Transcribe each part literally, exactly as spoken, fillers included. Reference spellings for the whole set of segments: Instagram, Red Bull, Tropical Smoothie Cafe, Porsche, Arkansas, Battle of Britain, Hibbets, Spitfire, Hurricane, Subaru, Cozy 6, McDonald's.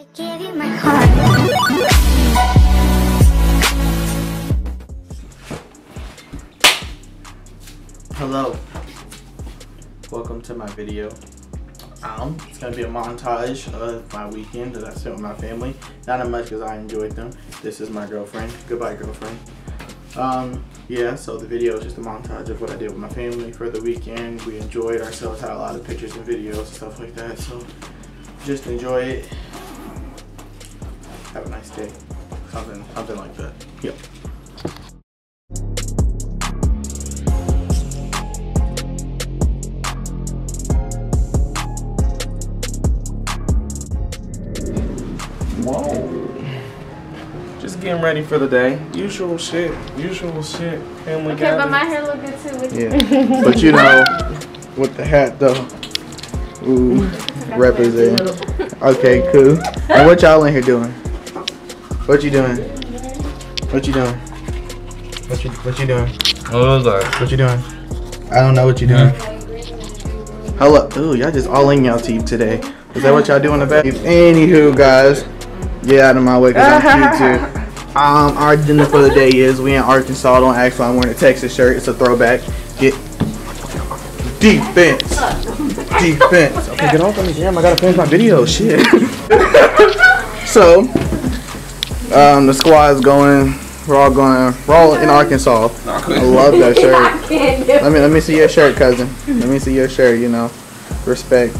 I gave you my heart. Hello. Welcome to my video. Um, it's gonna be a montage of my weekend that I spent with my family. Not as much because I enjoyed them. This is my girlfriend. Goodbye, girlfriend. Um, yeah, so the video is just a montage of what I did with my family for the weekend. We enjoyed ourselves, had a lot of pictures and videos and stuff like that. So just enjoy it. Have a nice day. Something, something like that. Yep. Whoa. Just getting ready for the day. Usual shit. Usual shit. Family okay, gathering. But my hair look good too. With yeah. You. But you know, with the hat though. Ooh. Represent. Okay, cool. And what y'all in here doing? What you doing? What you doing? What you what you doing? What was that? What you doing? I don't know what you doing. Hello. Ooh, y'all just all in y'all teeth today. Is that what y'all doing in the back? Anywho, guys, get out of my way because I'm YouTube. Um, our dinner for the day is we in Arkansas. Don't act like I'm wearing a Texas shirt. It's a throwback. Get defense. Defense. Okay, get off on me. Damn, I gotta finish my video. Shit. So. Um, the squad's going. We're all going. We're all in Arkansas. I love that shirt. Let me let me see your shirt, cousin. Let me see your shirt. You know, respect,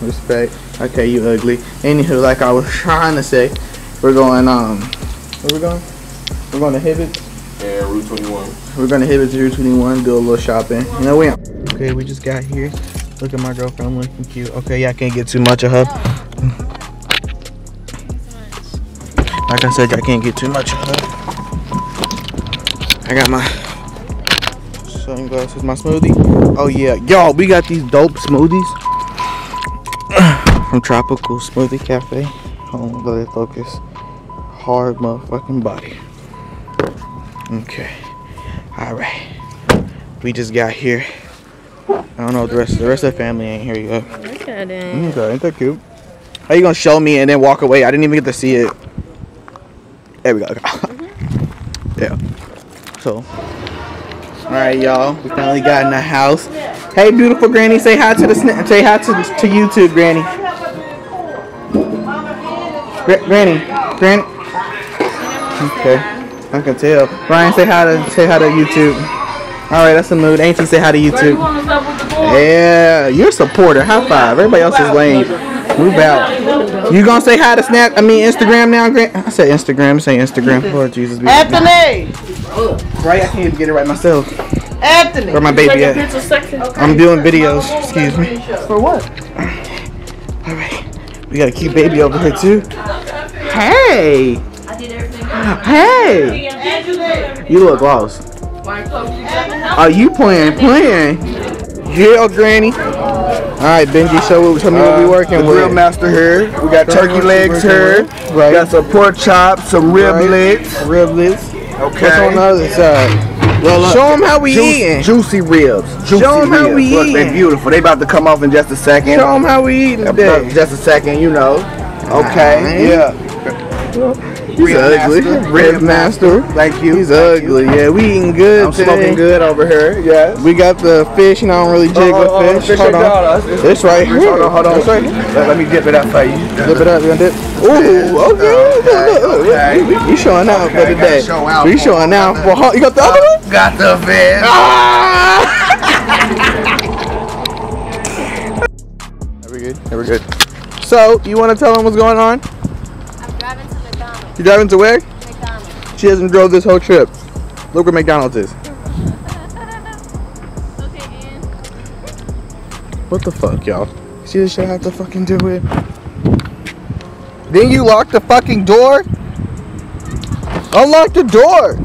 respect. Okay, you ugly. Anywho, like I was trying to say, we're going. Um, where we going? We're going to Hibbets. Yeah, Route twenty-one. We're going to Hibbets, Route twenty-one. Do a little shopping. You know we. Okay, we just got here. Look at my girlfriend looking cute. Okay, y'all can't get too much of her. Like I said, y'all can't get too much of her. I got my sunglasses, my smoothie. Oh yeah, y'all, we got these dope smoothies from Tropical Smoothie Cafe. Hold on, let it focus. Hard motherfucking body. Okay, all right. We just got here. I don't know, the rest, the rest of the family ain't here yet. Look at it. Okay, ain't that cute? How you gonna show me and then walk away? I didn't even get to see it. There we go. Mm-hmm. Yeah. So. Alright, y'all. We finally got in the house. Hey, beautiful granny. Say hi to the sna say hi to, to YouTube, granny. Gra granny. Granny. Okay. I can tell. Ryan, say hi to say hi to YouTube. Alright, that's the mood. Auntie, say hi to YouTube. Yeah. You're a supporter. High five. Everybody else is lame. Move out. You gonna say hi to Snap? I mean Instagram now, Grant. I said Instagram. Say Instagram. Lord Jesus. Be Anthony. Right, I can't even get it right myself. Anthony. Where my baby at? I'm doing videos. Excuse me. For what? All right. We gotta keep baby over here too. Hey. Hey. You look lost. Are you playing? Playing? Yeah, granny. Alright, Benji, show, show me what we working with. Uh, grill master here. We got turkey legs here. Right. We got some pork chops, some riblets. Riblets. Okay. What's on the other side? Well, look, show them how we juice, eating. Juicy ribs. Juicy show them how ribs. we look, eating. They're beautiful. They about to come off in just a second. Show them how we eating today. Just a second, you know. Okay. Yeah. Well, he's rib ugly. Master. Rib, rib master. master. Thank you. He's Thank ugly. You. Yeah, we eating good. I'm today. smoking good over here. Yes. We got the fish, and I don't really jig oh, with oh, fish. fish. Hold on. It's, it's right here. Hold on. Hold on. Right. Let, let me dip it up for you. Dip it up. You gonna dip? Ooh. Okay. okay. okay. You showing out okay, for the day. Show out you showing for out for hot. You got the other one? Got the fish. Ah! Are we good? Yeah, we're good. So, you want to tell them what's going on? You driving to where? McDonald's. She hasn't drove this whole trip. Look where McDonald's is. Okay, and what the fuck, y'all? See this shit? I have to fucking do it. Then you lock the fucking door. Unlock the door.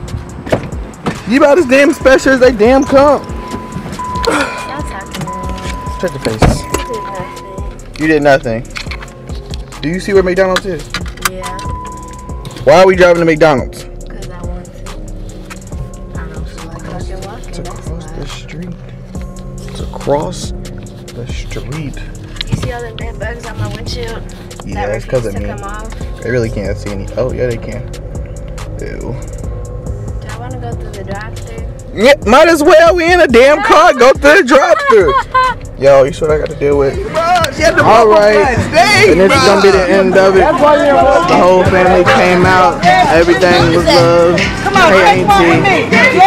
You about as damn special as they damn come. Check the face. You did nothing. Do you see where McDonald's is? Yeah. Why are we driving to McDonald's? Because I want to. I don't feel like I can walk. It's across the street. It's across the street. You see all the red bugs on my windshield? That yeah, it's because of me. They really can't see any. Oh, yeah, they can. Ew. Do I want to go through the drive-thru? Yeah, might as well. We in a damn car. Go through the drive-thru. Yo, you sure I got to deal with? All right. And this is going to be the end of it. The whole family came out. Everything was love. K A T.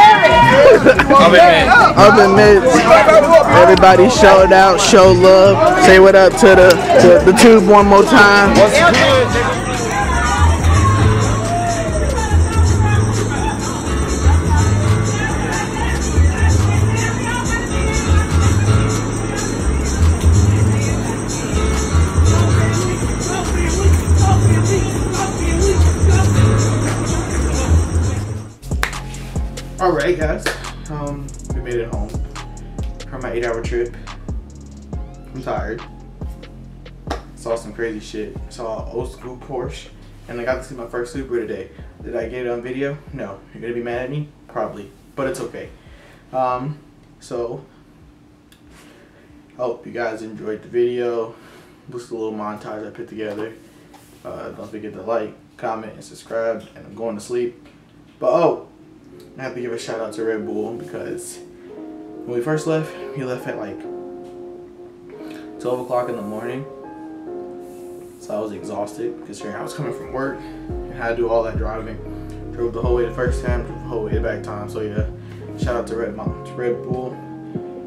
Oven mitts. Everybody showed out, show love. Say what up to the to the tube one more time. All right, guys. Um, we made it home from my eight-hour trip. I'm tired. Saw some crazy shit. Saw an old school Porsche, and I got to see my first Subaru today. Did I get it on video? No. You're gonna be mad at me? Probably, but it's okay. Um, so I hope you guys enjoyed the video. Just a little montage I put together. Uh, don't forget to like, comment, and subscribe. And I'm going to sleep. But oh. I have to give a shout out to Red Bull because when we first left, we left at like twelve o'clock in the morning. So I was exhausted because I was coming from work and had to do all that driving. Drove the whole way the first time, drove the whole way the back time. So yeah, shout out to Red, to Red Bull.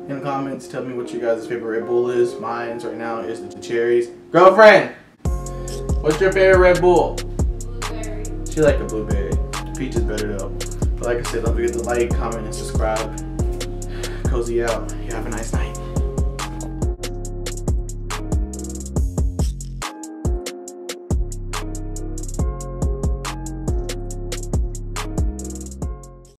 In the comments, tell me what you guys' favorite Red Bull is. Mine's right now is the cherries. Girlfriend, what's your favorite Red Bull? Blueberry. She like the blueberry. The peach is better though. Like I said, don't forget to like, comment, and subscribe. Cozy out. You have a nice night.